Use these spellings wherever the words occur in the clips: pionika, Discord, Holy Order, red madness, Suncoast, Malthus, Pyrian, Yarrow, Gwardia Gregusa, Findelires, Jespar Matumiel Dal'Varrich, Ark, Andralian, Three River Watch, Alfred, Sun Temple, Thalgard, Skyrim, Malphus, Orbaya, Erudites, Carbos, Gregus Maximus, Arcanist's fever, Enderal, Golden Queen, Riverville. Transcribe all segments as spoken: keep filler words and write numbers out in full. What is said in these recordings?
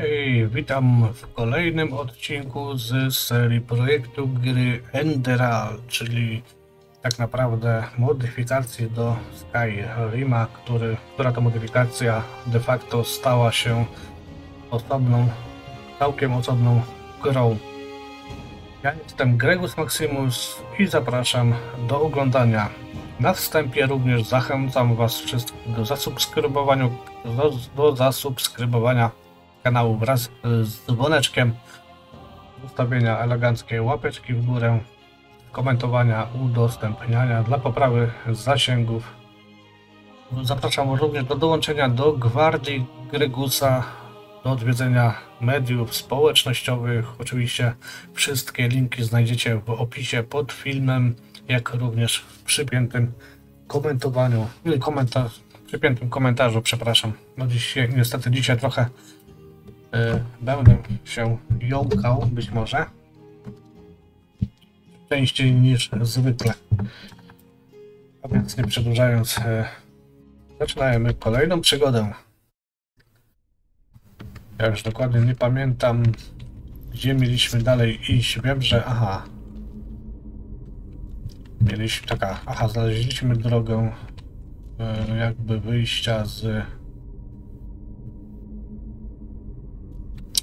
Hej, witam w kolejnym odcinku z serii projektu gry Enderal, czyli tak naprawdę modyfikacji do Skyrima, który, która to modyfikacja de facto stała się osobną, całkiem osobną grą. Ja jestem Gregus Maximus i zapraszam do oglądania. Na wstępie również zachęcam Was wszystkich do zasubskrybowania, do, do zasubskrybowania kanału wraz z dzwoneczkiem, ustawienia eleganckiej łapeczki w górę, komentowania, udostępniania dla poprawy zasięgów. Zapraszam również do dołączenia do Gwardii Gregusa, do odwiedzenia mediów społecznościowych. Oczywiście wszystkie linki znajdziecie w opisie pod filmem, jak również w przypiętym komentowaniu, komentarz, przypiętym komentarzu, przepraszam. No dzisiaj, niestety dzisiaj trochę yy, będę się jąkał, być może częściej niż zwykle. A więc nie przedłużając, yy, zaczynajmy kolejną przygodę. Ja już dokładnie nie pamiętam, gdzie mieliśmy dalej iść. Wiem, że aha. Mieliśmy taka, aha, znaleźliśmy drogę e, jakby wyjścia z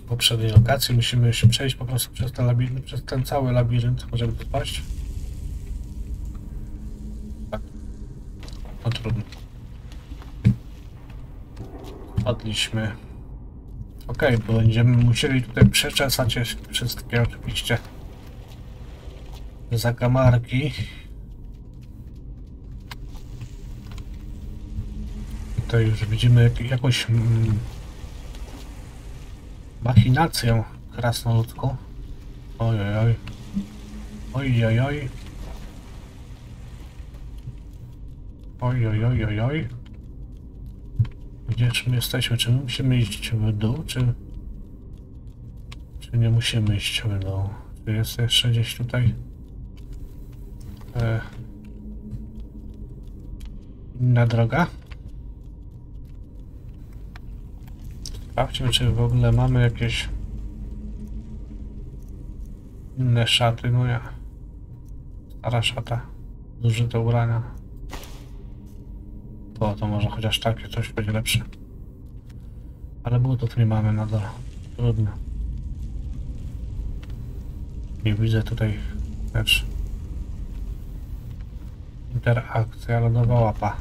poprzedniej lokacji. Musimy się przejść po prostu przez ten labirynt, przez ten cały labirynt. Możemy tu paść. Tak. No trudno. Spadliśmy. Ok, bo będziemy musieli tutaj przeczesać wszystkie oczywiście zakamarki. Tutaj już widzimy jakąś mm, machinację krasnoludką. Ojojoj. Ojojoj. Ojojojojoj. Gdzie my jesteśmy? Czy my musimy iść w dół, czy... Czy nie musimy iść w dół? Czy jest jeszcze gdzieś tutaj... E... inna droga? Sprawdźmy, czy w ogóle mamy jakieś... inne szaty, no ja... Stara szata. Zużyte ubrania. O, to może chociaż takie coś będzie lepsze. Ale butów nie mamy nadal. Trudno. Nie widzę tutaj też. Interakcja, lodowa łapa.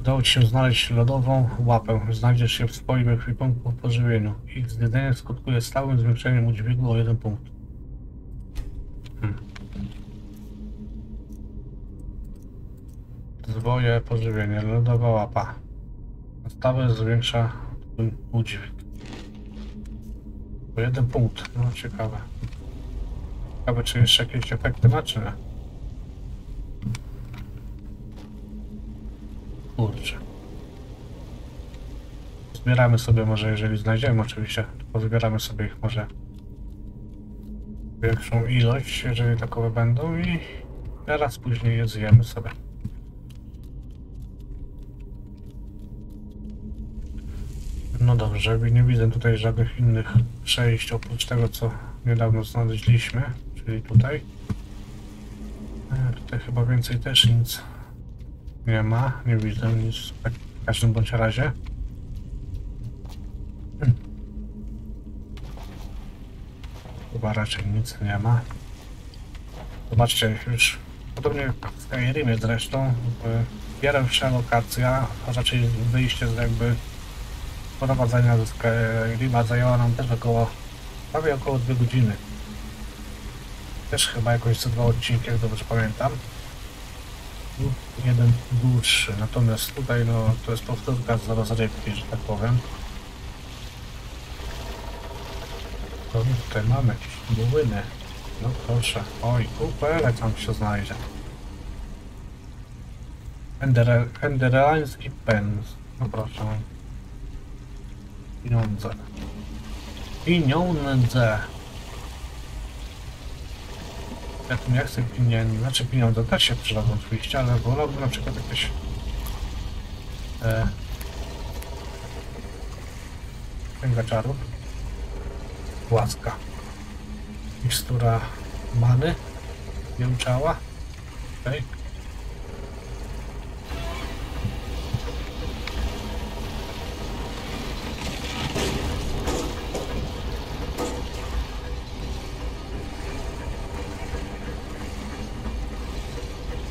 Udało Ci się znaleźć lodową łapę. Znajdziesz się w swoim ekwipunku w pożywieniu. Ich zjedzenie skutkuje stałym zwiększeniem udźwigu o jeden punkt. Hmm. Zwoje pożywienie, lodowa łapa. Stałe zwiększa twój udźwig. Po jeden punkt, no ciekawe. Ciekawe, czy jeszcze jakieś efekty ma, czy nie? Kurczę. Zbieramy sobie może, jeżeli znajdziemy oczywiście, to zbieramy sobie ich może większą ilość, jeżeli takowe będą i teraz później je zjemy sobie. No dobrze, nie widzę tutaj żadnych innych przejść oprócz tego, co niedawno znaleźliśmy, czyli tutaj. Tutaj chyba więcej też nic nie ma, nie widzę nic w każdym bądź razie. Chyba raczej nic nie ma. Zobaczcie, już podobnie w Skyrimie zresztą, pierwsza lokacja, a raczej wyjście z jakby prowadzenia ze Skyrima zajęła nam też około, prawie około dwie godziny. Też chyba jakoś co dwa odcinki, jak dobrze pamiętam. Jeden dłuższy, natomiast tutaj no to jest powtórka z rozrywki, że tak powiem. To tutaj mamy jakieś młyny. No proszę, oj, kuperek tam się znajdzie. Ender, Enderalański pens, no proszę. Pieniądze. Pieniądze. Ja tu nie chcę pieniędzy, znaczy pieniądze też się przydadzą oczywiście, ale wolałbym na przykład jakieś e, Księga Czarów. Łaska. Mikstura many. Mięczała. Okej. Okay.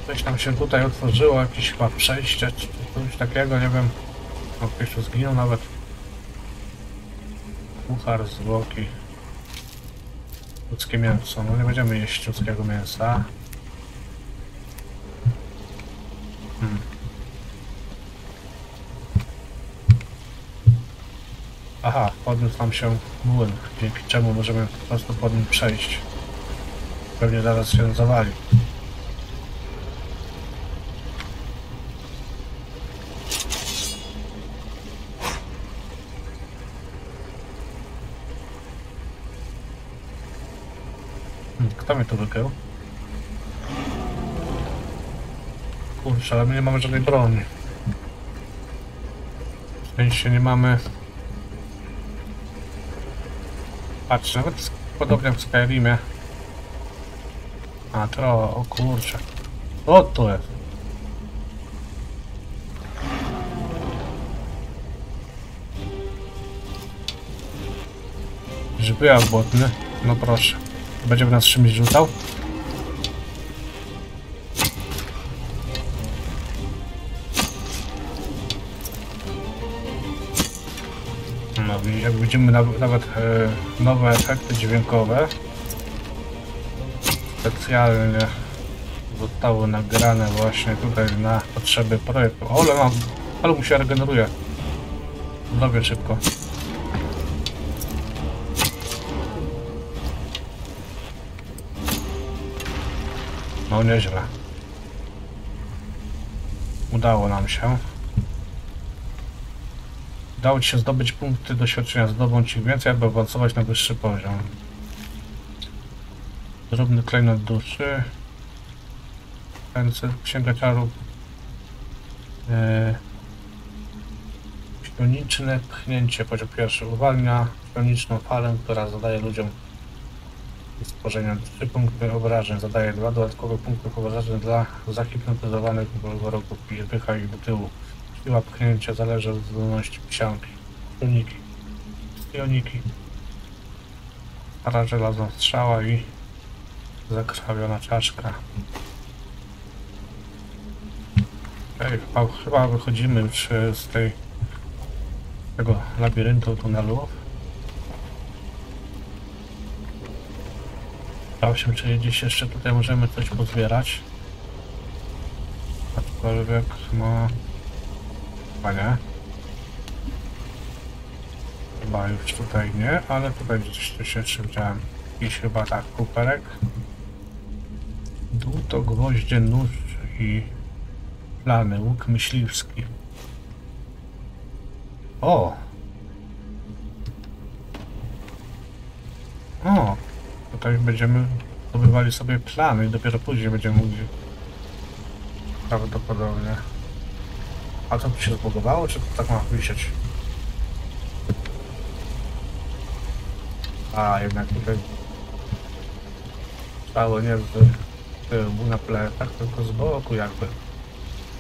Coś tam się tutaj otworzyło, jakieś chyba przejście, czy coś takiego, nie wiem. O, ktoś tu zginął nawet. Puchar, zwłoki. Ludzkie mięso, no nie będziemy jeść ludzkiego mięsa. Hmm. Aha, podniósł nam się młyn, dzięki czemu możemy po prostu pod nim przejść. Pewnie zaraz się zawali. Kto mnie tu wygrał? Kurczę, ale my nie mamy żadnej broni. W sensie nie mamy... Patrz, nawet podobnie w Skyrimie. A to, o kurczę. O, to jest. Żeby ja błotny, no proszę. Będzie w nas czymś rzucał. No, jak widzimy nawet e, nowe efekty dźwiękowe. Specjalnie zostały nagrane właśnie tutaj na potrzeby projektu. O, ale, mam, ale mu się regeneruje. Dobię szybko. No nieźle. Udało nam się. Udało ci się zdobyć punkty doświadczenia, zdobądź ich więcej, aby awansować na wyższy poziom. Drobny klejnot duszy. Ręce księga czarów. Pioniczne pchnięcie, poziom pierwszy. Uwalnia pioniczną falę, która zadaje ludziom stworzenia trzy punkty obrażeń, zadaje dwa dodatkowe punkty obrażeń dla zahipnotyzowanych wrogów i zbycha ich do tyłu. Siła pchnięcia zależy od zdolności psianki. Pioniki. Pioniki. Para żelazna strzała i zakrwawiona czaszka. Ej, chyba, chyba wychodzimy już z tej, tego labiryntu tunelu. osiem, czyli gdzieś jeszcze tutaj możemy coś pozbierać. Aczkolwiek no... Chyba nie. Chyba już tutaj nie, ale tutaj gdzieś coś jeszcze widziałem. Jakiś chyba tak kuperek. Dół to gwoździe, nóż i plany, łuk myśliwski. O! O! Tutaj będziemy zdobywali sobie plany i dopiero później będziemy mogli prawdopodobnie. A to by się zbugowało, czy to tak ma wisieć? A jednak tutaj stało nie z tyłu na plecach, tylko z boku jakby.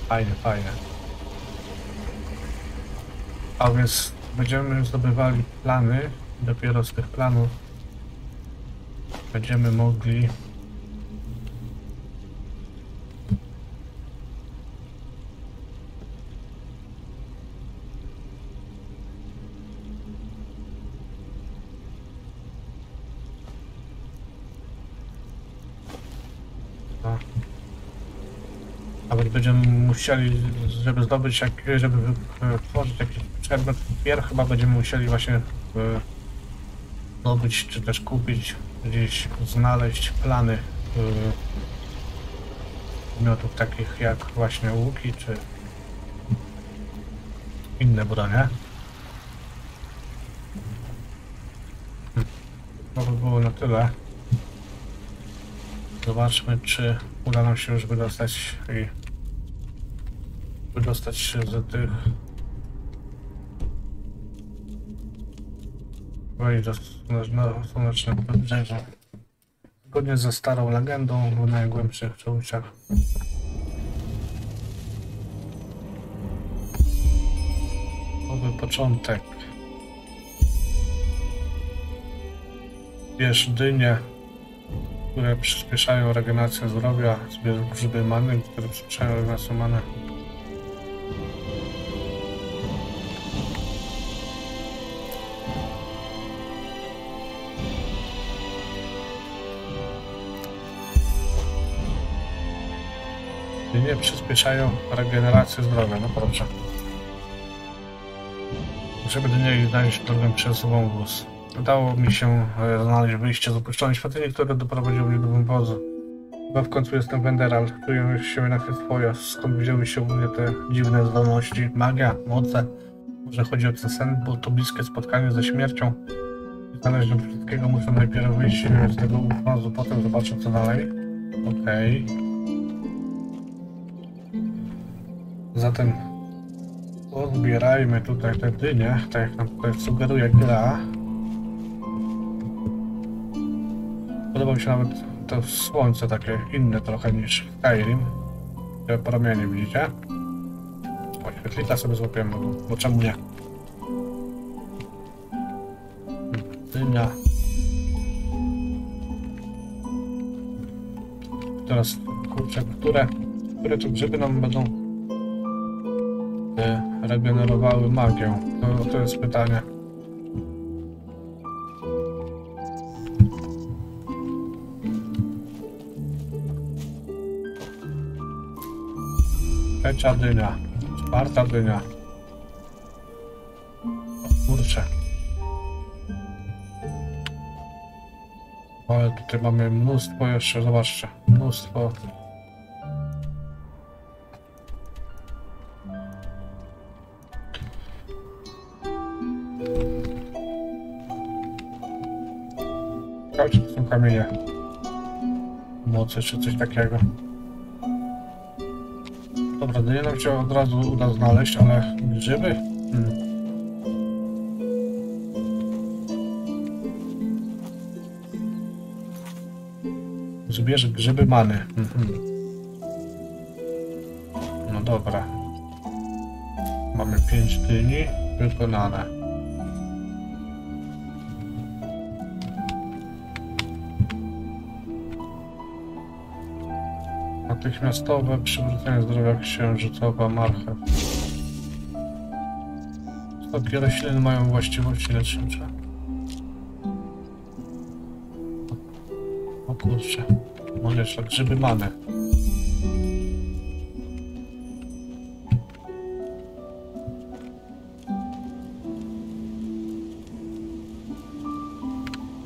Fajnie, fajnie. A więc będziemy zdobywali plany, dopiero z tych planów będziemy mogli no. Nawet będziemy musieli, żeby zdobyć, jak, żeby wytworzyć jakiś przedmiot, pierw chyba będziemy musieli właśnie zdobyć czy też kupić, gdzieś znaleźć plany przedmiotów yy, takich jak właśnie łuki czy inne bronie. Hmm. To by było na tyle. Zobaczmy, czy uda nam się już wydostać i wydostać się z tych i do słonecznego wybrzeża. Zgodnie ze starą legendą, w najgłębszych czeluściach nowy początek. Bierz dynie, które przyspieszają regenerację zdrowia, zbierz grzyby many, które przyspieszają regenerację many. Nie przyspieszają regenerację zdrowia, no proszę. Żeby do niej znaleźć drogę przez wąwóz. Udało mi się znaleźć wyjście z opuszczonej świątyni, które doprowadziło mnie do wąwozu. Chyba w końcu jestem w Enderal. Czuję się na twoja. Skąd wzięły się u mnie te dziwne zdolności? Magia, moce. Może chodzi o ten sen, bo to bliskie spotkanie ze śmiercią. I znaleźć wszystkiego muszę najpierw wyjść z tego wąwozu, potem zobaczę co dalej. Okej. Okay. Zatem odbierajmy tutaj te dynie, tak jak nam tutaj sugeruje gra. Podoba mi się nawet to słońce takie inne trochę niż w Skyrim. Te promienie widzicie? Oświetlika sobie złapiemy, bo czemu nie? Dynia. Teraz kurczę, które, które tu grzyby nam będą regenerowały magię. To, to jest pytanie. Trzecia dynia. Czwarta dynia. Kurczę. Ale tutaj mamy mnóstwo jeszcze, zobaczcie. Mnóstwo. Kamienie mocy czy coś takiego. Dobra, nie nam się od razu uda znaleźć, ale grzyby? Hmm. Zbierz grzyby many. Mhm. No dobra. Mamy pięć dyni wykonane. Natychmiastowe przywrócenie zdrowia księżycowa marchew. Stoki roślin mają właściwości lecznicze. O kurczę, może jeszcze grzyby mamy.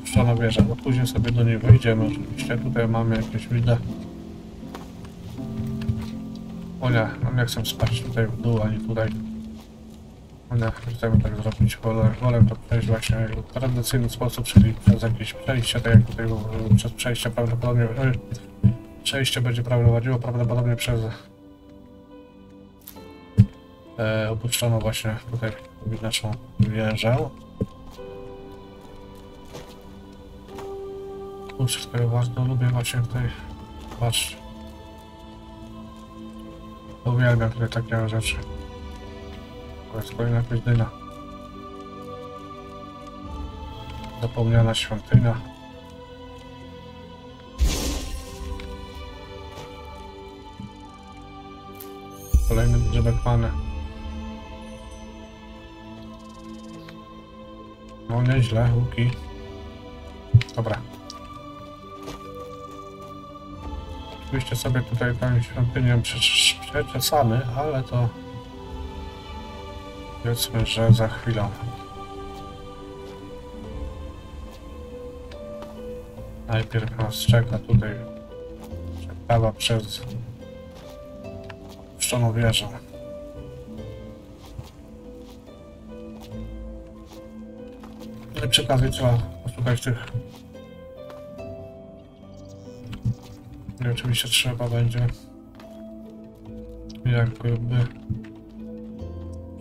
Puszczona wieża, bo później sobie do niej wejdziemy oczywiście. Tutaj mamy jakieś widać. O nie, no nie chcę spać tutaj w dół, ani tutaj. O nie, chcemy tak zrobić, wolę, wolę to przejść właśnie w tradycyjny sposób, czyli przez jakieś przejście, tak jak tutaj przez przejście prawdopodobnie... Przejście będzie prowadziło prawdopodobnie przez... E, opuszczoną właśnie tutaj naszą wieżę. Kurczę, to ja bardzo lubię właśnie tutaj... Patrzcie. Uwielbiam tutaj takie rzeczy. To jest kolejna jakaś dyna. Zapomniana świątynia. Kolejny drzewek many. No nieźle, łuki. Dobra. Oczywiście sobie tutaj tę świątynię przeczesamy, ale to powiedzmy, że za chwilę. Najpierw nas czeka tutaj przeprawa przez opuszczoną wieżę. I przy okazji trzeba posłuchać tych. I oczywiście trzeba będzie jakby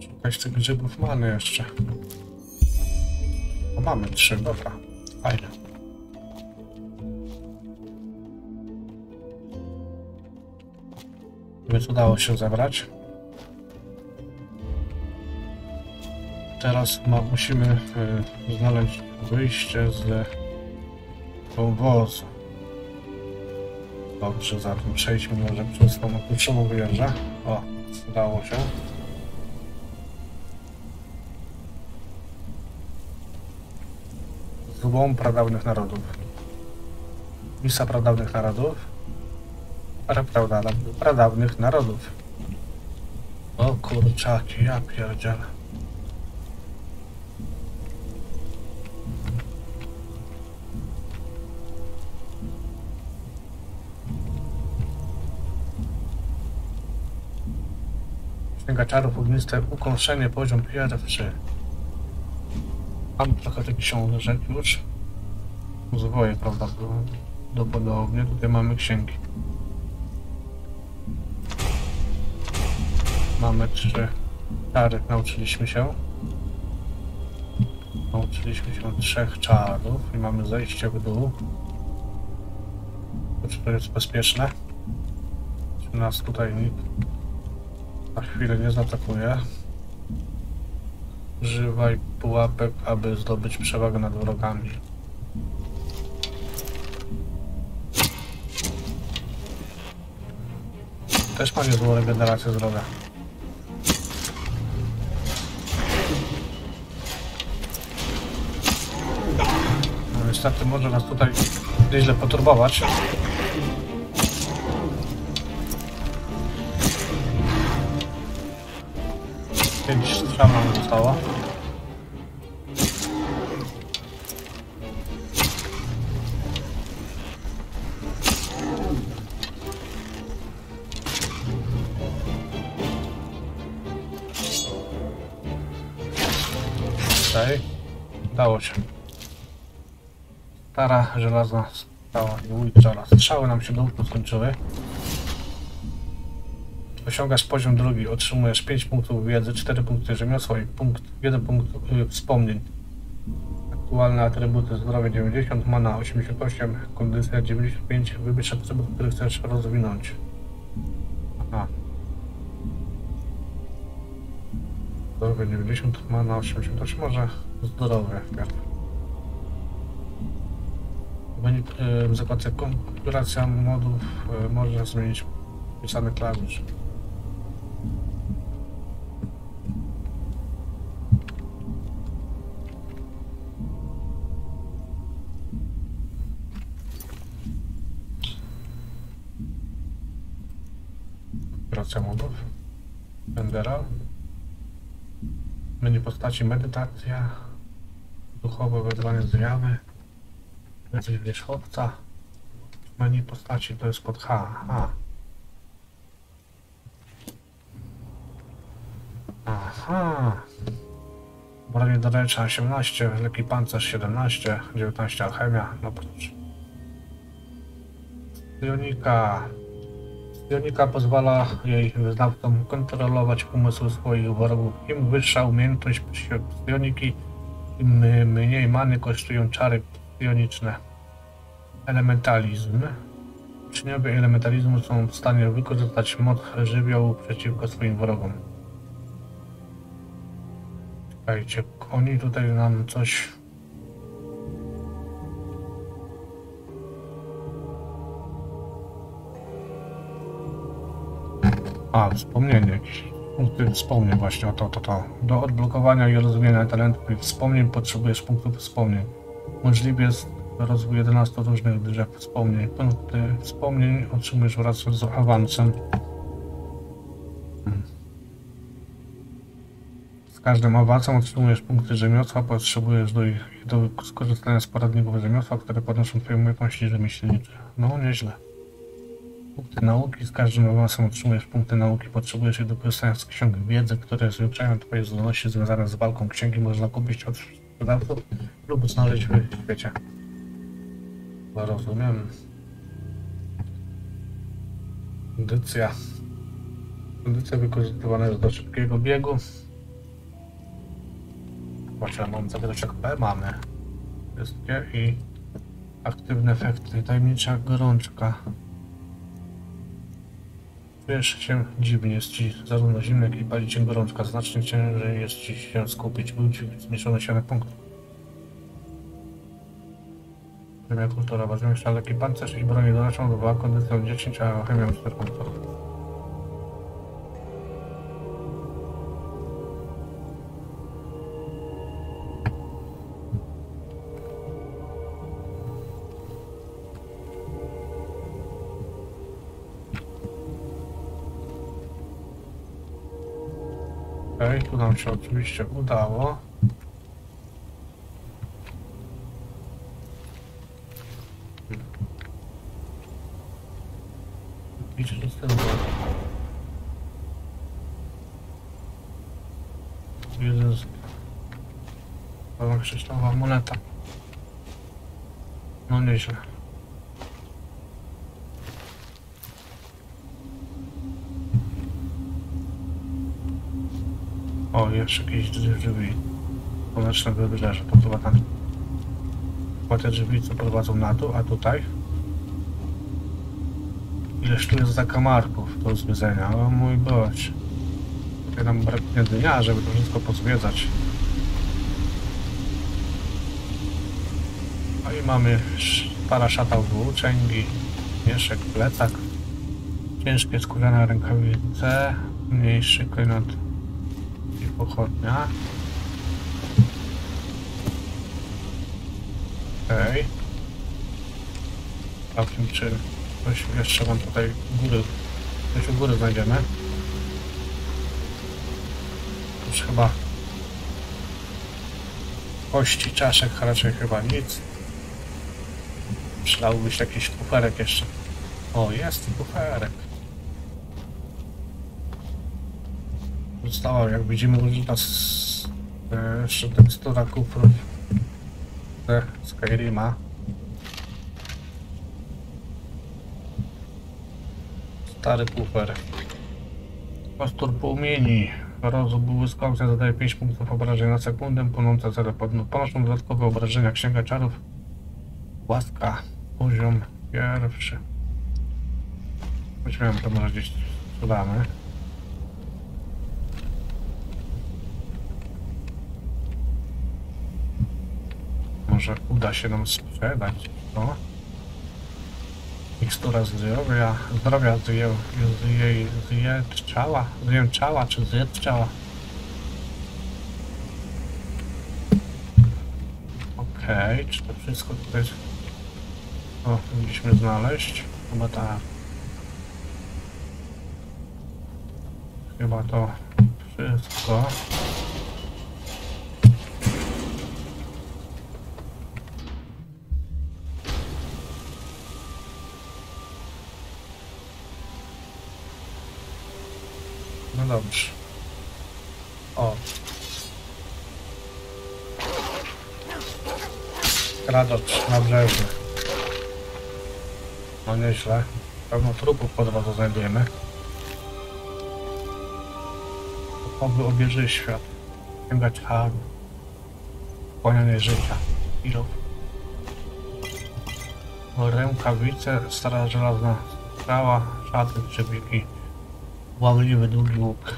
szukać tych grzybów many jeszcze. O, mamy trzy, dobra. Fajne. Więc udało się zabrać. Teraz no, musimy y, znaleźć wyjście z wąwozu. Dobrze, zatem przejdźmy może przez tą kluczową wyjeżdżę. O, udało się. Złom pradawnych narodów. Misa pradawnych narodów. Pradawnych, pradawnych narodów. O kurczaki, ja pierdzielę. Księga czarów ogniste, ukąszenie, poziom pierwszy. Mam trochę tych książek już. Zwoje, prawda, do podobnie. Tutaj mamy księgi. Mamy trzy czary. Nauczyliśmy się. Nauczyliśmy się trzech czarów i mamy zejście w dół. To, czy to jest bezpieczne? Czy nas tutaj nikt na chwilę nie zaatakuje? Używaj pułapek, aby zdobyć przewagę nad wrogami. Też ma niezłą regenerację zdrowia. No niestety może nas tutaj nieźle poturbować. Pięć strzał nam zostało. Okej, udało się. Stara żelazna stała i ultra. Strzały nam się do łuku skończyły. Osiągasz poziom drugi, otrzymujesz pięć punktów wiedzy, cztery punkty rzemiosła i punkt, jeden punkt y, wspomnień. Aktualne atrybuty: zdrowie dziewięćdziesiąt, mana osiemdziesiąt osiem, kondycja dziewięćdziesiąt pięć. Wybierz atrybut, który chcesz rozwinąć. Aha. Zdrowie dziewięćdziesiąt, mana osiemdziesiąt osiem, może zdrowie. Y, Zakładka konfiguracja modów y, może zmienić wpisany klawisz. Praca modów. Enderal. Menu postaci medytacja. Duchowe wezwanie zjawy. Jesteś wierzchowca. Menu postaci to jest pod H. Aha. Aha. Branie doręcza osiemnaście, lekki pancerz siedemnaście, dziewiętnaście alchemia, no proszę. Pionika. Pionika pozwala jej wyznawcom kontrolować umysł swoich wrogów. Im wyższa umiejętność pioniki, im mniej many kosztują czary pioniczne. Elementalizm. Uczniowie elementalizmu są w stanie wykorzystać moc żywiołu przeciwko swoim wrogom. Słuchajcie, oni tutaj nam coś... A, wspomnienie jakieś. Punkty wspomnień właśnie o to, to, to. Do odblokowania i rozwijania talentów i wspomnień potrzebujesz punktów wspomnień. Możliwe jest rozwój jedenastu różnych drzew wspomnień. Punkty wspomnień otrzymujesz wraz z awansem. Hmm. Z każdym awansem otrzymujesz punkty rzemiosła, potrzebujesz do, ich, do skorzystania z poradników rzemiosła, które podnoszą twoje umiejętności rzemieślnicze. No, nieźle. Punkty nauki. Z każdym awansem otrzymujesz punkty nauki, potrzebujesz ich do korzystania z ksiąg wiedzy, które zwiększają twoje zdolności związane z walką. Księgi można kupić od sprzedawców lub znaleźć w świecie. Bo rozumiem. Kondycja. Kondycja wykorzystywana jest do szybkiego biegu. Patrzę, mam zagadać jak P mamy. Wszystkie i aktywne efekty. Tajemnicza gorączka. Czujesz się dziwnie, jest ci zarówno zimno, jak i pali cię gorączka. Znacznie ciężej jest ci się skupić. Był ci zmniejszone siane punkty. Chemia kultura. Weźmiemy jeszcze lekki pancerz i bronię doraczą dwa, kondycją dziesięć, a chemią cztery punktów. Okej, tu nam się oczywiście udało. I czy nic tam było? Jeden z... Była krzysztofowa moneta. No nieźle. O, jeszcze jakieś drzwi. Koneczne wybrzeże, to chyba tam. Chyba te drzwi, co prowadzą na dół, a tutaj? Ileż tu jest zakamarków do zwiedzenia, o mój boć. Tutaj nam braknie dnia, żeby to wszystko pozwiedzać. No i mamy para szatał włóczęgi, mieszek, plecak, ciężkie skórzane rękawice, mniejszy klejnot. Pochodnia. Okej. Okay. Całkiem czy coś jeszcze mam tutaj góry. Coś u góry znajdziemy. Już chyba kości, czaszek, raczej chyba nic. Przydałby się jakiś kuferek jeszcze. O, jest kuferek. Została, jak widzimy, różnica jeszcze tekstura kufrów ze Skyrima. Stary kufer. Kostur płomieni. Rozum błyskący zadaje pięć punktów obrażeń na sekundę. Płonące cele ponoszą dodatkowe obrażenia. Księga czarów. Łaska. Poziom pierwszy. Weźmiemy to, może gdzieś sprzedamy. Może uda się nam sprzedać to. Mikstura zdrowia, zdrowia zje, zje, zje, czała, zjęczała czy zjedczała. Okej, okay, czy to wszystko tutaj o, mogliśmy znaleźć? Chyba ta... Chyba to wszystko. No dobrze. O. Kradocz na brzeżu. No nieźle. Pełno trupów po drodze znajdziemy. Oby obieży świat. Sięgać harm. Kłanianie życia. Pilów. Rękawice, stara żelazna skała, szaty, przybiki. Łamliwy długi łuk.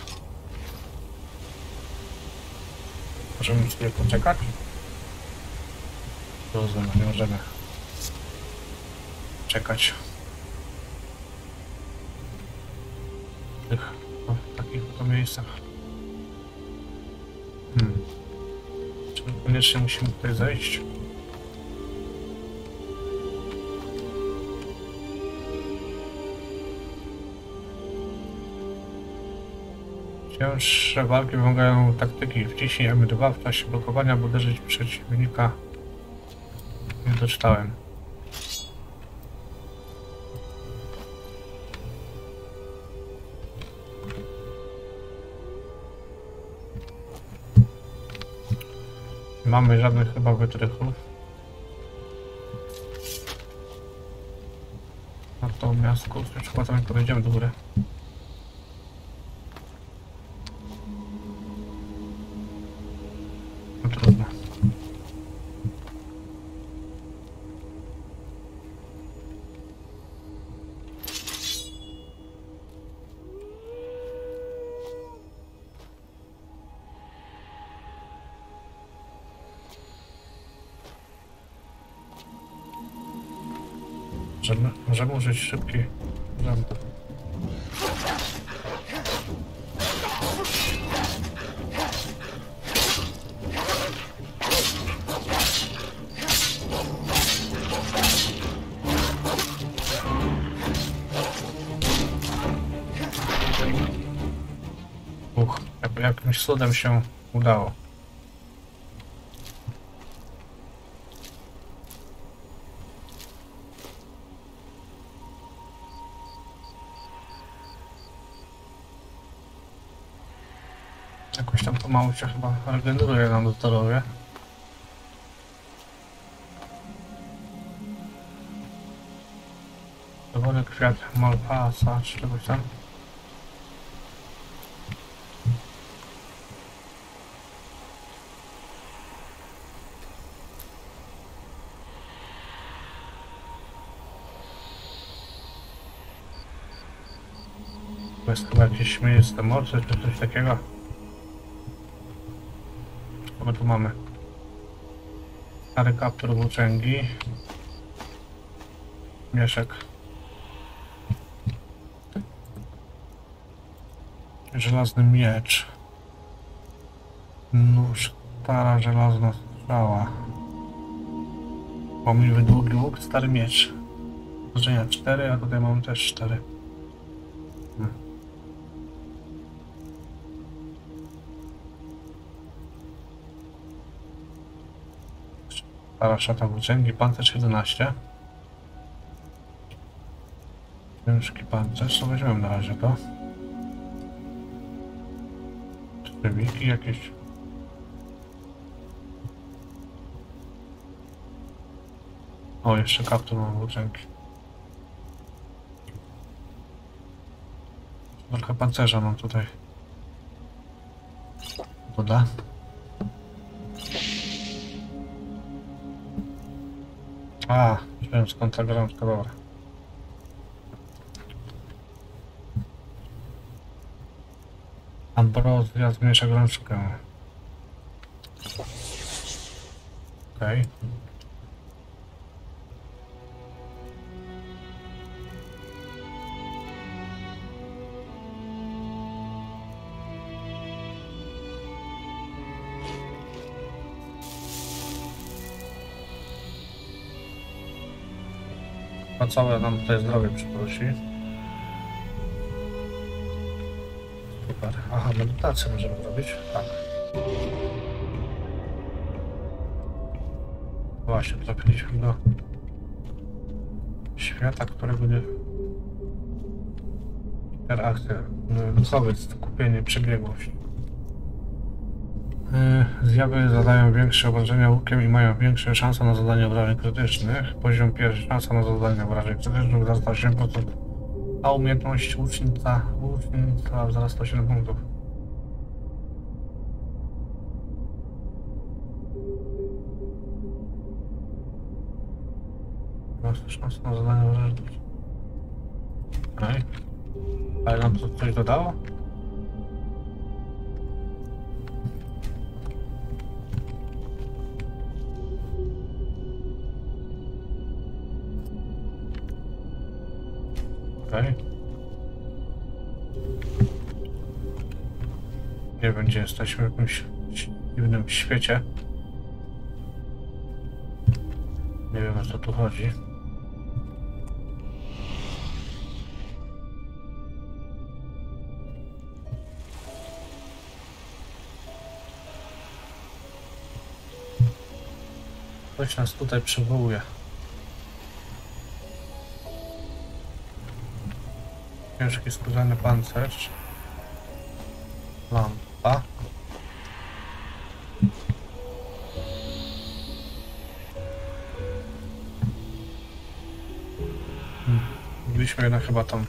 Możemy sobie poczekać? Rozumiem, nie możemy czekać. Tych, no, w takich oto miejscach. Hmm. Czy koniecznie musimy tutaj zejść? Cięższe walki wymagają taktyki. Wciśnij M dwa w czasie blokowania, by uderzyć przeciwnika. Nie doczytałem. Nie mamy żadnych chyba wytrychów. Natomiast kurczę, chyba tam podejdziemy do góry. Możemy, możemy użyć szybki jump. Uch, jakimś cudem się udało. Jakoś tam pomału się chyba regeneruje nam do torowie. Dowolny kwiat Malpasa, czy czegoś tam. To jest chyba jakieś śmiejiste mocy, czy coś takiego. Co my tu mamy? Stary kaptur włóczęgi. Mieszek. Żelazny miecz. Nóż, stara żelazna strzała. Pomniwy długi łuk, stary miecz. Zdarzenia cztery, a tutaj mam też cztery. Hmm. Stara szata włóczęgi, pancerz jedenaście. Ciężki pancerz, to weźmiemy na razie to. Trzewiki jakieś. O, jeszcze kaptur mam włóczęgi. Trochę pancerza mam tutaj. Doda. A, już wiem skąd ta gorączka, dobra. Ambrozja zmniejsza gorączkę. Okej. Okay. Całe nam tutaj zdrowie przyprosi. Super. Aha, medytację możemy robić. Tak. Właśnie, trafiliśmy do świata, którego nie... Interakcja. Losowiec, kupienie, przebiegłość. Zjawy zadają większe obrażenia łukiem i mają większe szanse na zadanie obrażeń krytycznych. Poziom pierwszy, szansa na zadanie obrażeń krytycznych wzrasta o siedem procent, a umiejętność łucznica, łucznica wzrasta o siedem punktów. Szansa na zadanie obrażeń krytycznych. Okay. Ale nam to coś dodało? Okay. Nie wiem, gdzie jesteśmy, w jakimś dziwnym świecie. Nie wiem, o co tu chodzi. Ktoś nas tutaj przywołuje. Ciężki skórzany pancerz. Lampa. Hmm. Byliśmy jednak chyba tam.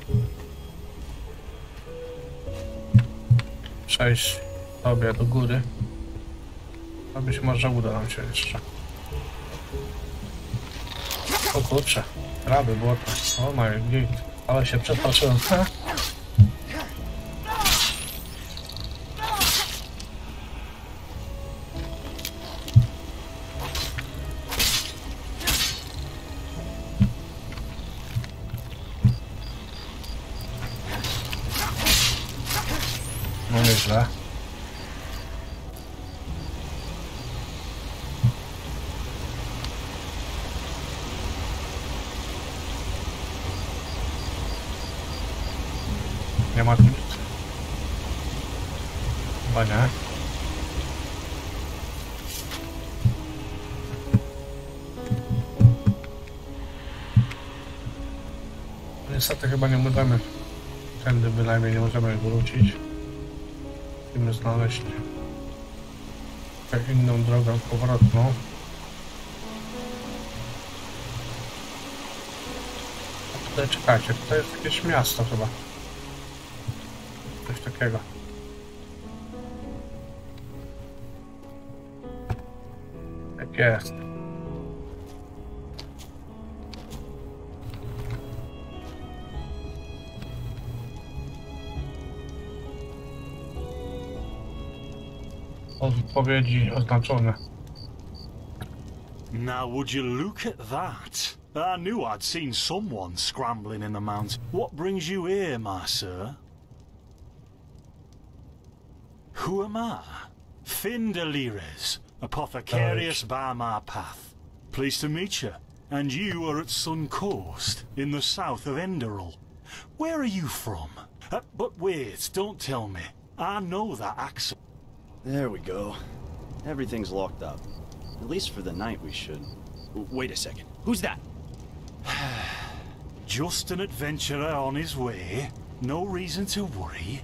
Przejść sobie do góry. A być może uda nam się jeszcze. O kurczę. Raby błota. O my god. Ale się przestraszyłem. No nieźle. Nie ma tu nic. Chyba nie. Niestety chyba nie możemy. Tędy bynajmniej nie możemy wrócić. Musimy znaleźć inną drogę powrotną. A tutaj czekajcie, tutaj jest jakieś miasto chyba. Coś takiego. Tak jest. Odpowiedzi oznaczone. Now would you look at that? I knew I'd seen someone scrambling in the mountain. What brings you here, my sir? Who am I? Findelires, apothecarius by my path. Pleased to meet you. And you are at Suncoast, in the south of Enderal. Where are you from? Uh, but wait, don't tell me. I know that accent. There we go. Everything's locked up. At least for the night we should. Wait a second. Who's that? Just an adventurer on his way. No reason to worry.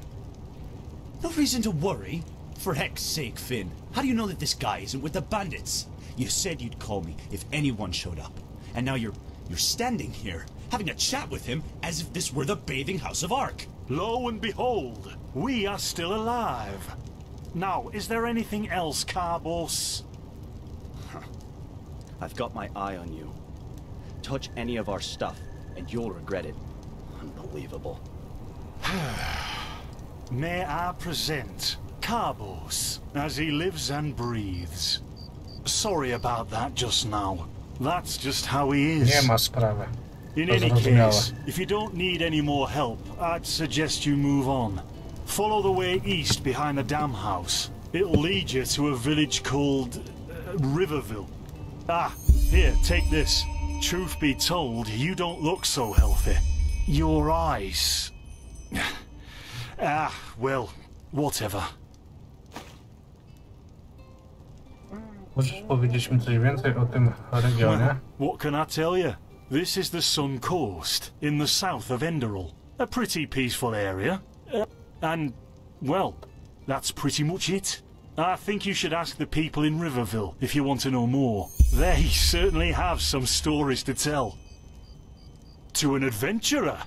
No reason to worry? For heck's sake, Finn. How do you know that this guy isn't with the bandits? You said you'd call me if anyone showed up. And now you're... you're standing here, having a chat with him as if this were the bathing house of Ark. Lo and behold, we are still alive. Now, is there anything else, Carbos? Huh. I've got my eye on you. Touch any of our stuff, and you'll regret it. Unbelievable. May I present Carbos as he lives and breathes. Sorry about that just now. That's just how he is. Nie ma sprawy. In any case, if you don't need any more help, I'd suggest you move on. Follow the way east behind the dam house. It'll lead you to a village called uh, Riverville. Ah, here, take this. Truth be told, you don't look so healthy. Your eyes. Ah, well, whatever. Możesz powiedzieć mi coś więcej o tym regionie? What can I tell you? This is the Suncoast in the south of Enderal. A pretty peaceful area. And, well, that's pretty much it. I think you should ask the people in Riverville if you want to know more. They certainly have some stories to tell. To an adventurer?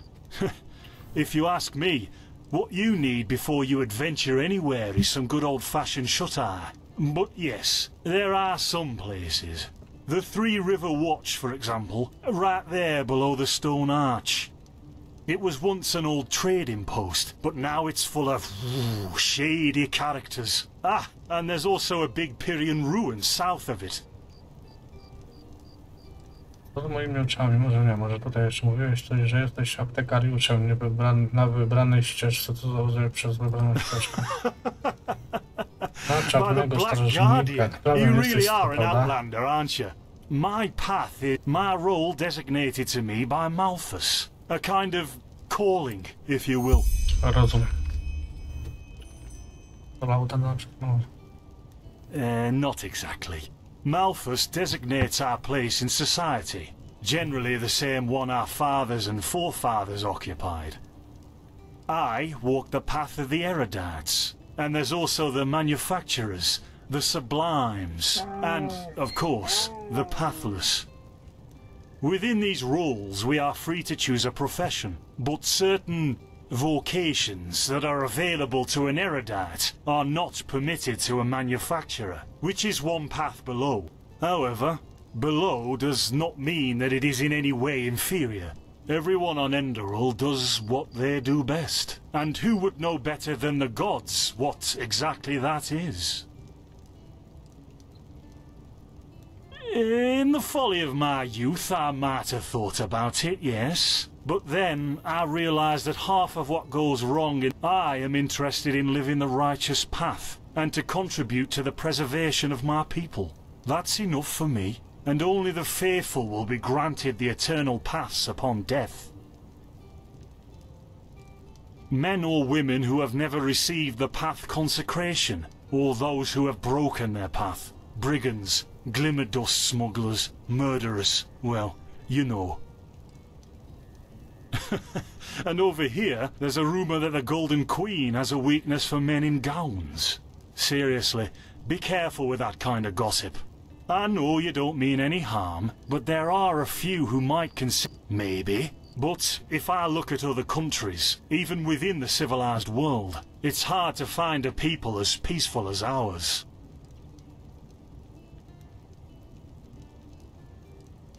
If you ask me, what you need before you adventure anywhere is some good old-fashioned shut-eye. But yes, there are some places. The Three River Watch, for example, right there below the stone arch. It was once an old trading post, but now it's full of ooh, shady characters. Ah, and there's also a big Pyrian ruin south of it. Pod moimi oczami, może nie, może tutaj jeszcze mówiłeś coś, że jesteś aptekariuszem nie wybran na wybranej ścieżce, co założę przez wybraną ścieżkę. Na czarnego strażnika, która nie jest stopowa. My path is my role designated to me by Malthus. A kind of calling, if you will. Rozum. Uh, not exactly. Malphus designates our place in society, generally the same one our fathers and forefathers occupied. I walk the path of the Erudites, and there's also the manufacturers, the sublimes, and, of course, the pathless. Within these roles, we are free to choose a profession, but certain vocations that are available to an erudite are not permitted to a manufacturer, which is one path below. However, below does not mean that it is in any way inferior. Everyone on Enderal does what they do best, and who would know better than the gods what exactly that is? In the folly of my youth, I might have thought about it, yes. But then I realized that half of what goes wrong in I am interested in living the righteous path and to contribute to the preservation of my people. That's enough for me, and only the faithful will be granted the eternal pass upon death. Men or women who have never received the path consecration, or those who have broken their path, brigands, glimmer dust smugglers, murderers, well, you know. And over here, there's a rumour that the Golden Queen has a weakness for men in gowns. Seriously, be careful with that kind of gossip. I know you don't mean any harm, but there are a few who might consider... Maybe. But if I look at other countries, even within the civilized world, it's hard to find a people as peaceful as ours.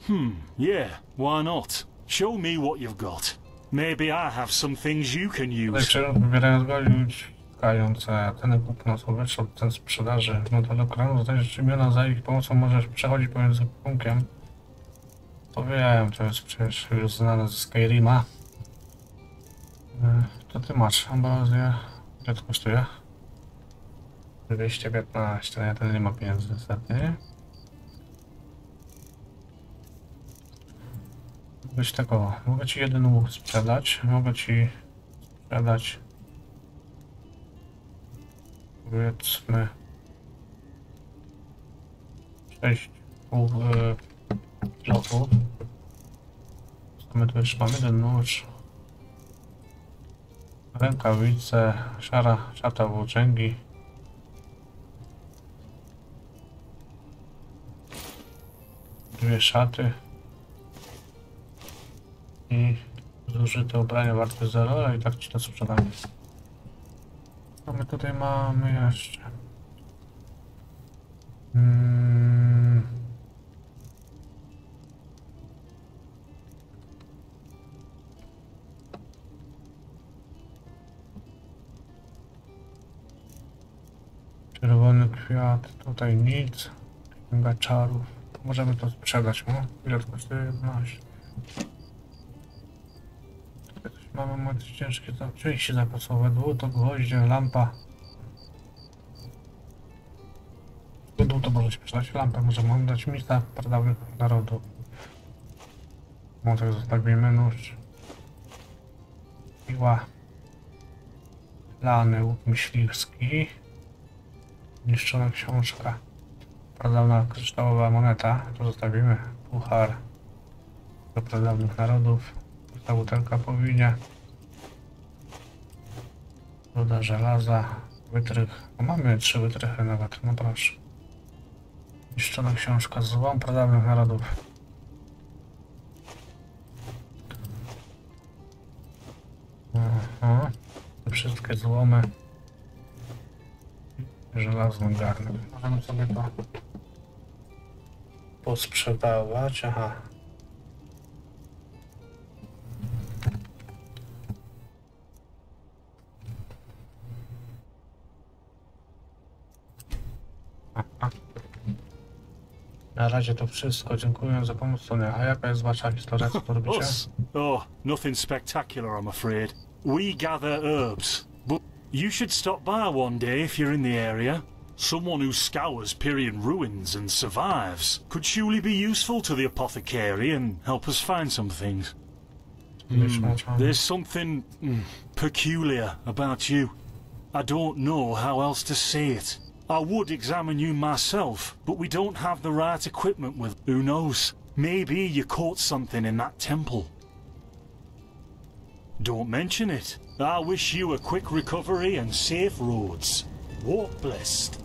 Hmm, yeah, why not? Show me what you've got. Maybe I have some things you can use. Wybierając go ludzi, kające ceny kupna są wyższe od cen sprzedaży. No to lokalno znajdziesz imiona, za ich pomocą możesz przechodzić pomiędzy punkiem. To wiem, to jest przecież już znane ze Skyrima. To ty masz ambazję. Ile to kosztuje? dwieście piętnaście, ja ten nie ma pieniędzy niestety. Być takowo. Mogę ci jeden łuk sprzedać. Mogę ci sprzedać. Powiedzmy. sześć żołków. My tu już mamy jeden nóż. Rękawice. Szara. Szata włóczęgi. Dwie szaty. I zużyte ubrania warte zero, ale i tak ci to sprzedamy. Co my tutaj mamy jeszcze? Hmm. Czerwony kwiat, tutaj nic. Księga czarów. Możemy to sprzedać, no? Ile to kosztuje? jedenaście. Mamy moc ciężkie, to oczywiście zapasowe, dół to gwoździe, lampa. Dół to może sprzedać, lampę możemy dać mista pradawnych narodu. Młotek zostawimy, nóż. Piła. Lany, łuk myśliwski. Niszczona książka. Pradawna kryształowa moneta, to zostawimy. Puchar. Do pradawnych narodów. Ta butelka powinia, ruda żelaza, wytrych. No mamy trzy wytrychy nawet, no proszę. Niszczona książka z złą pradawnych narodów. Aha. Te wszystkie złomy. Żelazny garnek. Możemy sobie to posprzedawać, aha. Na razie to wszystko. Dziękuję za pomoc. A jaka jest wasza historia, co to robicie? Oh, nothing spectacular, I'm afraid. We gather herbs, but you should stop by one day if you're in the area. Someone who scours Pyrian ruins and survives could surely be useful to the apothecary and help us find some things. Mm, there's something mm, peculiar about you. I don't know how else to say it. I would examine you myself, but we don't have the right equipment with... Who knows? Maybe you caught something in that temple. Don't mention it. I wish you a quick recovery and safe roads. Walk blessed.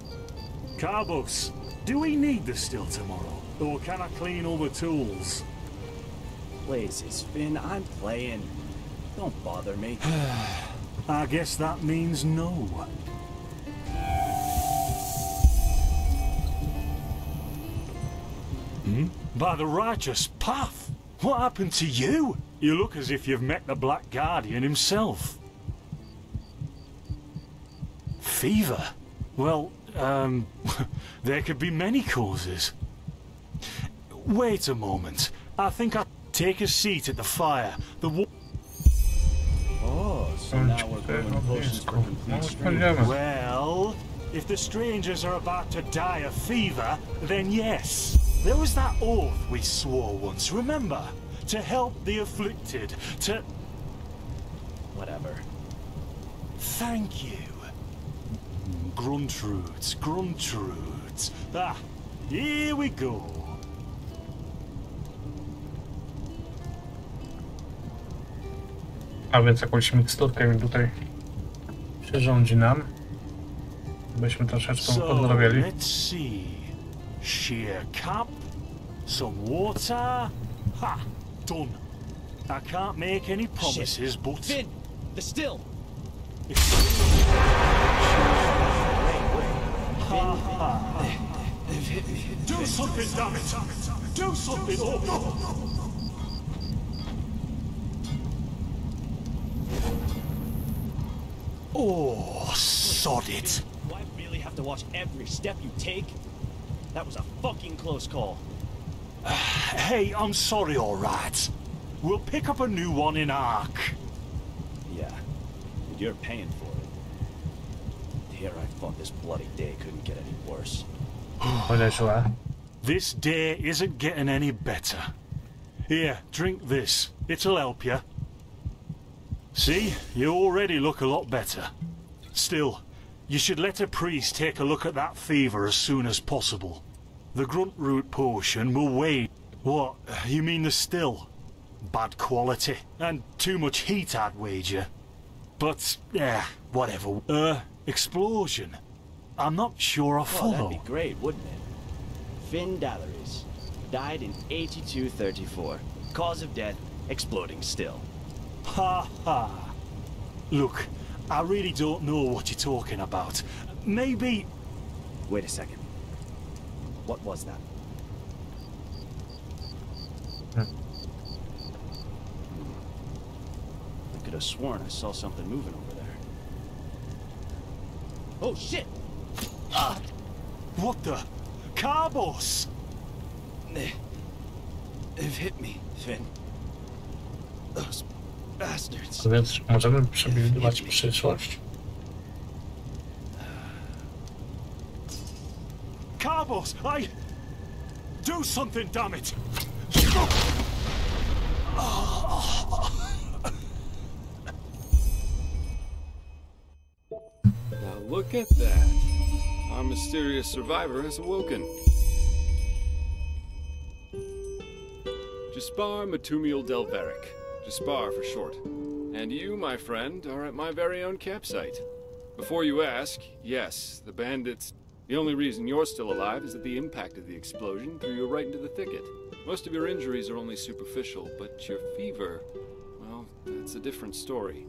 Carbos, do we need this still tomorrow? Or can I clean all the tools? Places, Finn, I'm playing. Don't bother me. I guess that means no. By the righteous path? What happened to you? You look as if you've met the Black Guardian himself. Fever? Well, um, there could be many causes. Wait a moment. I think I... Take a seat at the fire. The wa Oh, so now we're going to potions for complete strangers. Well, if the strangers are about to die of fever, then yes. There was that oath we swore once, remember? To help the afflicted, to... Whatever. Thank you. Gruntrudes, Gruntrudes. Ah, here we go. A więc jakąś miksturkę mi tutaj przyrządzi nam, byśmy troszeczkę podrobiali. So, let's see. Sheer cup, some water. Ha! Done. I can't make any promises, Shit. but... Finn, the still! Ha ha! Do something, damn it! Do something! Oh no! Oh, sod it! Do I really have to watch every step you take? That was a fucking close call. Uh, hey, I'm sorry, all right. We'll pick up a new one in Ark. Yeah, and you're paying for it. Here I thought this bloody day couldn't get any worse. This day isn't getting any better. Here, drink this. It'll help you. See, you already look a lot better. Still, you should let a priest take a look at that fever as soon as possible. The grunt root potion will wait. What, you mean the still? Bad quality, and too much heat I'd wager. But, yeah, whatever. Uh, explosion. I'm not sure I follow. Well, that'd be great, wouldn't it? Findelires. Died in eighty-two thirty-four. Cause of death, exploding still. Ha ha. Look, I really don't know what you're talking about. Maybe... Wait a second. What was that? Hmm. I could have sworn I saw something moving over there. Oh shit! Ah! What the? Carbos! They... They've hit me, Finn. Those... A więc możemy przewidywać przyszłość. Carbos, I do something, damn it! Now look at that. Our mysterious survivor has awoken. Jespar Matumiel Dal'Varrich. Jespar for short. And you, my friend, are at my very own campsite. Before you ask, yes, the bandits... The only reason you're still alive is that the impact of the explosion threw you right into the thicket. Most of your injuries are only superficial, but your fever... Well, that's a different story.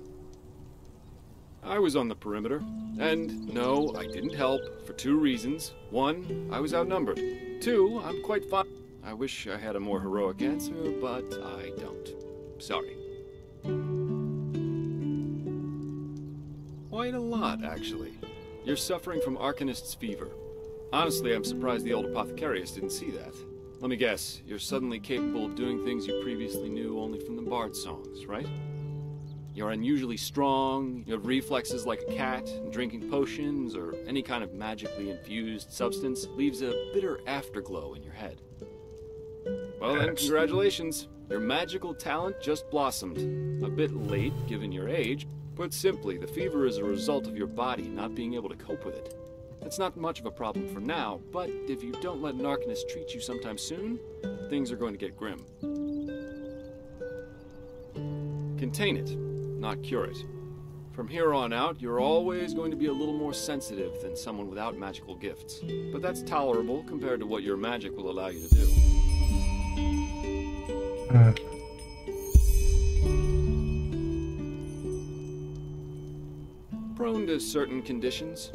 I was on the perimeter, and no, I didn't help, for two reasons. One, I was outnumbered. Two, I'm quite fine. I wish I had a more heroic answer, but I don't. Sorry. Quite a lot, actually. You're suffering from Arcanist's fever. Honestly, I'm surprised the old apothecarius didn't see that. Let me guess, you're suddenly capable of doing things you previously knew only from the bard songs, right? You're unusually strong, you have reflexes like a cat, and drinking potions or any kind of magically infused substance leaves a bitter afterglow in your head. Well then, congratulations. Your magical talent just blossomed. A bit late, given your age, but simply, the fever is a result of your body not being able to cope with it. It's not much of a problem for now, but if you don't let an Arcanist treat you sometime soon, things are going to get grim. Contain it, not cure it. From here on out, you're always going to be a little more sensitive than someone without magical gifts, but that's tolerable compared to what your magic will allow you to do. Hmm. Prone to certain conditions.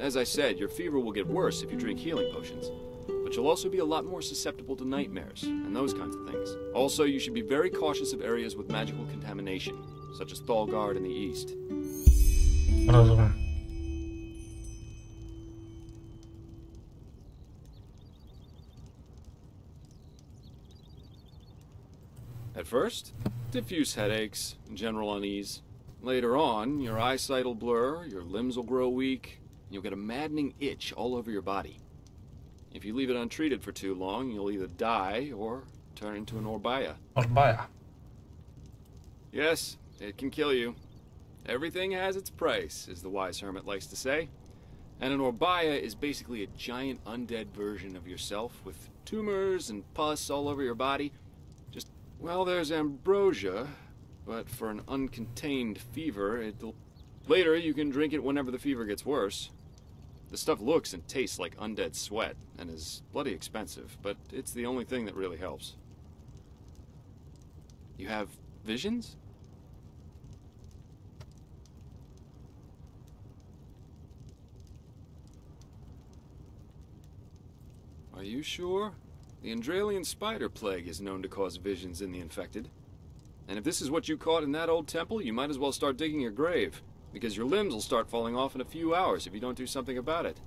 As I said, your fever will get worse if you drink healing potions, but you'll also be a lot more susceptible to nightmares and those kinds of things. Also, you should be very cautious of areas with magical contamination, such as Thalgard in the east. Rozumiem. At first, diffuse headaches and general unease. Later on, your eyesight will blur, your limbs will grow weak, and you'll get a maddening itch all over your body. If you leave it untreated for too long, you'll either die or turn into an Orbaya. Orbaya. Yes, it can kill you. Everything has its price, as the wise hermit likes to say. And an Orbaya is basically a giant undead version of yourself with tumors and pus all over your body. Just, well, there's ambrosia, but for an uncontained fever, it'll... Later, you can drink it whenever the fever gets worse. The stuff looks and tastes like undead sweat and is bloody expensive, but it's the only thing that really helps. You have visions? Are you sure? The Andralian spider plague is known to cause visions in the infected. And if this is what you caught in that old temple, you might as well start digging your grave, because your limbs will start falling off in a few hours if you don't do something about it.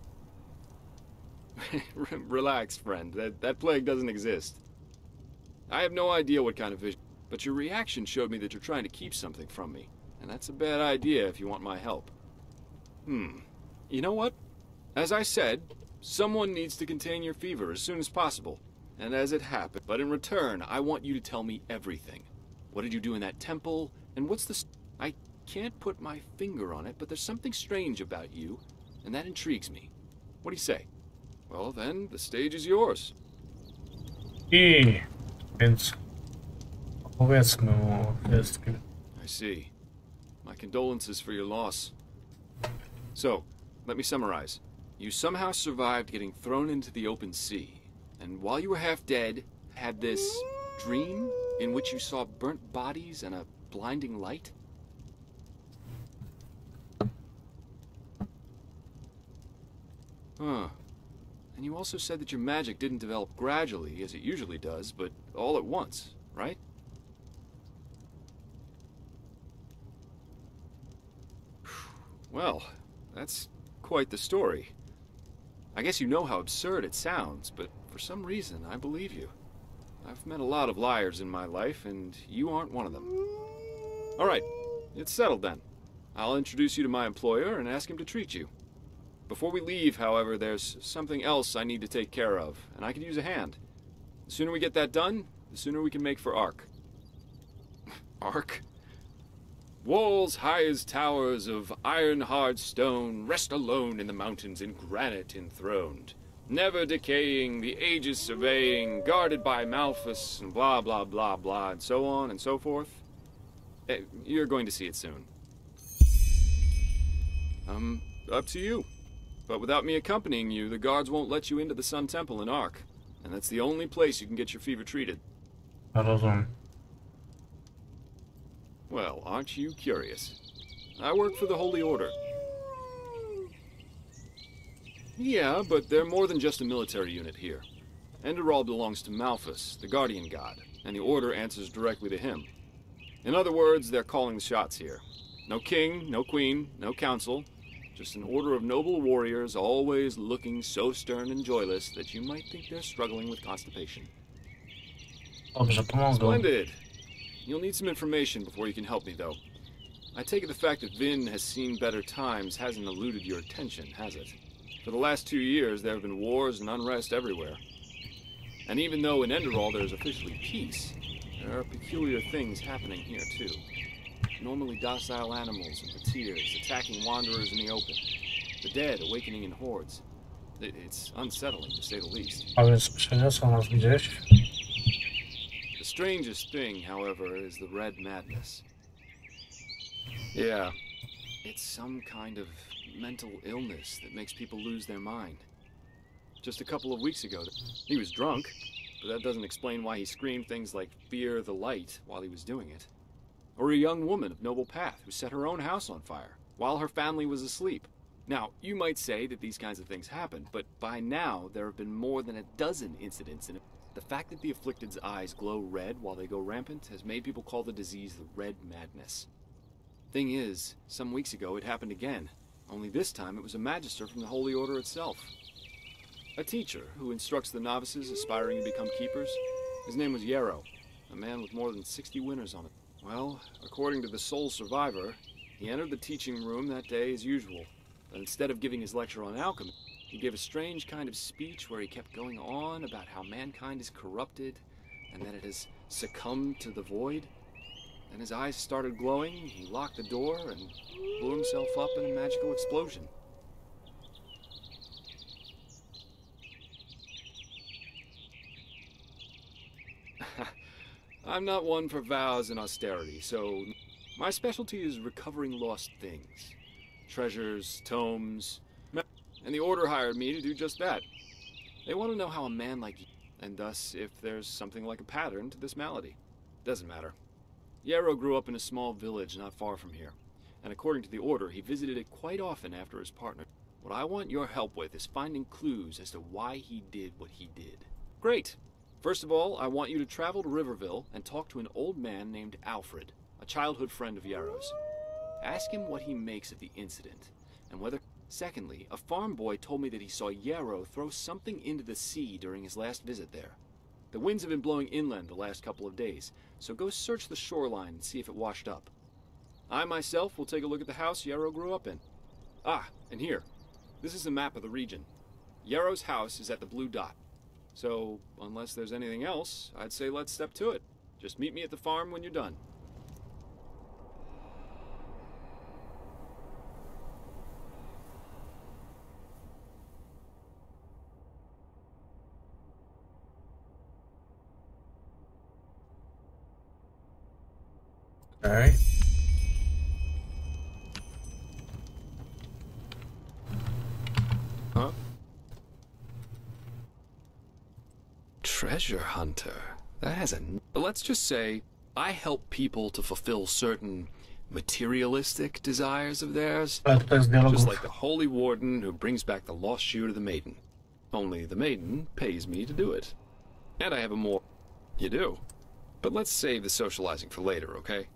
Relax, friend. That, that plague doesn't exist. I have no idea what kind of vision, but your reaction showed me that you're trying to keep something from me, and that's a bad idea if you want my help. Hmm. You know what? As I said, someone needs to contain your fever as soon as possible, and as it happened. But in return, I want you to tell me everything. What did you do in that temple, and what's the... St I can't put my finger on it, but there's something strange about you, and that intrigues me. What do you say? Well then, the stage is yours. I see. My condolences for your loss. So, let me summarize. You somehow survived getting thrown into the open sea, and while you were half dead, had this dream in which you saw burnt bodies and a blinding light? Huh. And you also said that your magic didn't develop gradually, as it usually does, but all at once, right? Well, that's quite the story. I guess you know how absurd it sounds, but for some reason, I believe you. I've met a lot of liars in my life, and you aren't one of them. All right, it's settled then. I'll introduce you to my employer and ask him to treat you. Before we leave, however, there's something else I need to take care of, and I could use a hand. The sooner we get that done, the sooner we can make for Ark. Ark? Walls high as towers of iron-hard stone rest alone in the mountains in granite enthroned. Never decaying, the ages surveying, guarded by Malphus, and blah, blah, blah, blah, and so on and so forth. Hey, you're going to see it soon. Um, up to you. But without me accompanying you, the guards won't let you into the Sun Temple in Ark. And that's the only place you can get your fever treated. Awesome. Well, aren't you curious? I work for the Holy Order. Yeah, but they're more than just a military unit here. Enderal belongs to Malphus, the guardian god, and the order answers directly to him. In other words, they're calling the shots here. No king, no queen, no council, just an order of noble warriors always looking so stern and joyless that you might think they're struggling with constipation. Splendid! You'll need some information before you can help me, though. I take it the fact that Vin has seen better times hasn't eluded your attention, has it? For the last two years, there have been wars and unrest everywhere. And even though in Enderal there is officially peace, there are peculiar things happening here, too. Normally docile animals and petiers attacking wanderers in the open. The dead awakening in hordes. It, it's unsettling, to say the least. The strangest thing, however, is the red madness. Yeah. It's some kind of mental illness that makes people lose their mind. Just a couple of weeks ago, he was drunk, but that doesn't explain why he screamed things like "Fear the light" while he was doing it. Or a young woman of noble path who set her own house on fire while her family was asleep. Now, you might say that these kinds of things happen, but by now there have been more than a dozen incidents, and the fact that the afflicted's eyes glow red while they go rampant has made people call the disease the red madness. Thing is, some weeks ago it happened again. Only this time it was a magister from the Holy Order itself. A teacher who instructs the novices aspiring to become keepers. His name was Yarrow. a man with more than sixty winters on it. Well, according to the sole survivor, he entered the teaching room that day as usual, but instead of giving his lecture on alchemy, he gave a strange kind of speech where he kept going on about how mankind is corrupted and that it has succumbed to the void. Then his eyes started glowing, he locked the door and blew himself up in a magical explosion. I'm not one for vows and austerity, so my specialty is recovering lost things. Treasures, tomes, and the Order hired me to do just that. They want to know how a man like you, and thus if there's something like a pattern to this malady. Doesn't matter. Yarrow grew up in a small village not far from here, and according to the Order, he visited it quite often after his partner. What I want your help with is finding clues as to why he did what he did. Great! First of all, I want you to travel to Riverville and talk to an old man named Alfred, a childhood friend of Yarrow's. Ask him what he makes of the incident, and whether... Secondly, a farm boy told me that he saw Yarrow throw something into the sea during his last visit there. The winds have been blowing inland the last couple of days, so go search the shoreline and see if it washed up. I myself will take a look at the house Yarrow grew up in. Ah, and here. This is a map of the region. Yarrow's house is at the blue dot. So, unless there's anything else, I'd say let's step to it. Just meet me at the farm when you're done. All right. Huh? Treasure hunter. That has a... Let's just say, I help people to fulfill certain materialistic desires of theirs. Just like the Holy Warden who brings back the lost shoe to the maiden. Only the maiden pays me to do it. And I have a more... You do. But let's save the socializing for later, okay?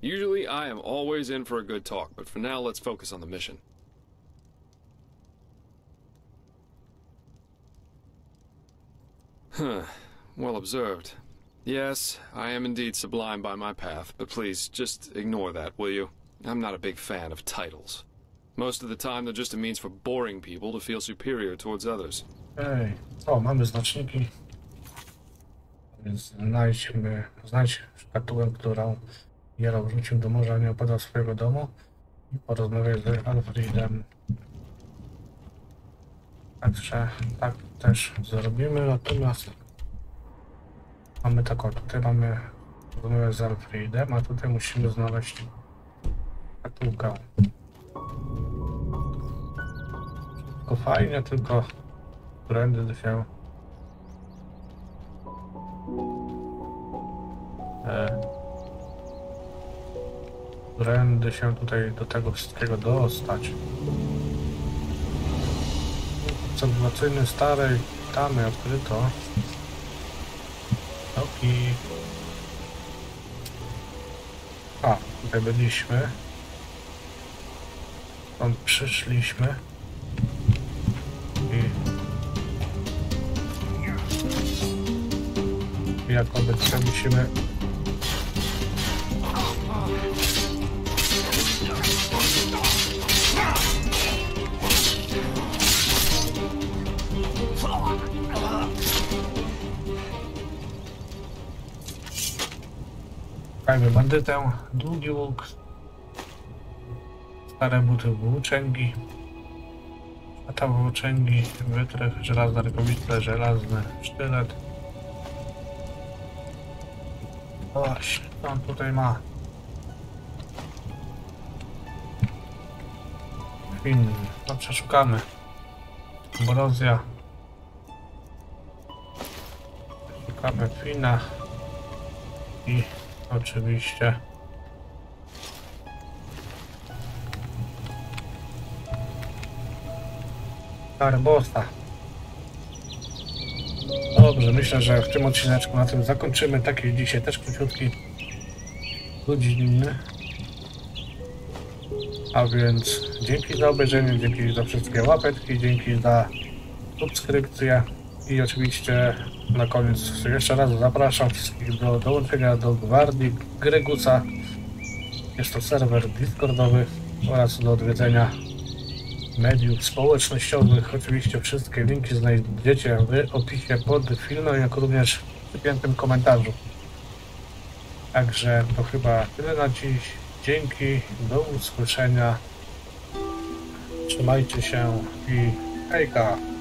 Usually, I am always in for a good talk, but for now, let's focus on the mission. Huh. Well observed. Yes, I am indeed sublime by my path, but please, just ignore that, will you? I'm not a big fan of titles. Most of the time, they're just a means for boring people to feel superior towards others. Hey. O, mamy znaczniki. Więc znajdźmy, znajdź szkatułę, którą Jarrow wrzucił do morza, nie opadał swojego domu i porozmawiaj z Alfredem. Także tak też zrobimy, natomiast mamy tak o, tutaj mamy rozmawiać z Alfredem, a tutaj musimy znaleźć szkatułkę. Tylko fajnie, tylko którędy się Którędy się tutaj do tego wszystkiego dostać. Obserwacyjny starej tamy odkryto. Oki. A, tutaj byliśmy. Stąd przyszliśmy. I jako obecnie musimy. Szukajmy bandytę, długi łuk, stare buty włóczęgi, szata włóczęgi, wytrych, żelazne rękawice, żelazny sztylet. Oś, co on tutaj ma? Inny, no przeszukamy. Ambrozja. Szukamy Fina. I oczywiście Karbosa. Dobrze, myślę, że w tym odcineczku na tym zakończymy. Taki dzisiaj też króciutki, godzinny. A więc dzięki za obejrzenie, dzięki za wszystkie łapeczki, dzięki za subskrypcję I oczywiście na koniec jeszcze raz zapraszam wszystkich do dołączenia do Gwardii Gregusa. Jest to serwer Discordowy oraz do odwiedzenia mediów społecznościowych. Oczywiście wszystkie linki znajdziecie w opisie pod filmem, jak również w przypiętym komentarzu. Także to chyba tyle na dziś. Dzięki, do usłyszenia. Trzymajcie się i hejka!